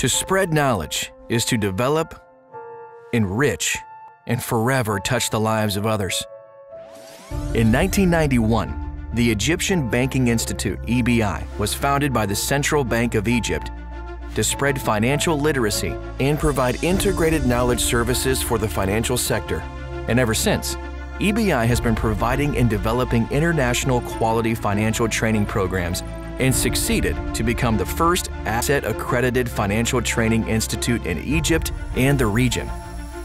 To spread knowledge is to develop, enrich, and forever touch the lives of others. In 1991, the Egyptian Banking Institute, EBI, was founded by the Central Bank of Egypt to spread financial literacy and provide integrated knowledge services for the financial sector. And ever since, EBI has been providing and developing international quality financial training programs and succeeded to become the first asset-accredited financial training institute in Egypt and the region.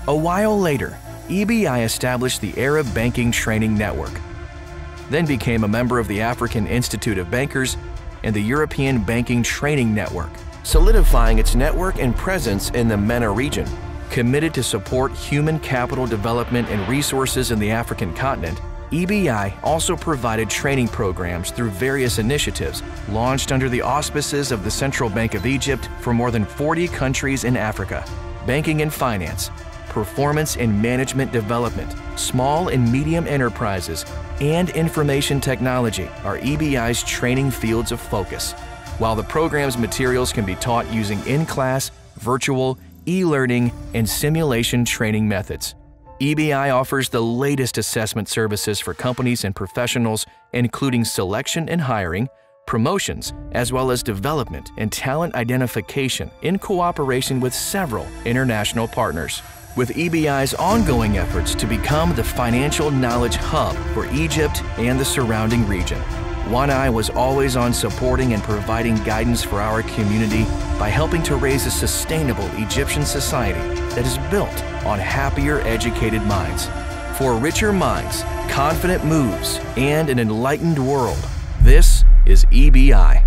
A while later, EBI established the Arab Banking Training Network, then became a member of the African Institute of Bankers and the European Banking Training Network, solidifying its network and presence in the MENA region. Committed to support human capital development and resources in the African continent, EBI also provided training programs through various initiatives launched under the auspices of the Central Bank of Egypt for more than 40 countries in Africa: banking and finance, performance and management development, small and medium enterprises, and information technology are EBI's training fields of focus, while the program's materials can be taught using in-class, virtual, e-learning, and simulation training methods. EBI offers the latest assessment services for companies and professionals, including selection and hiring, promotions, as well as development and talent identification in cooperation with several international partners. With EBI's ongoing efforts to become the financial knowledge hub for Egypt and the surrounding region, One Eye was always on supporting and providing guidance for our community by helping to raise a sustainable Egyptian society that is built on happier, educated minds. For richer minds, confident moves, and an enlightened world, this is EBI.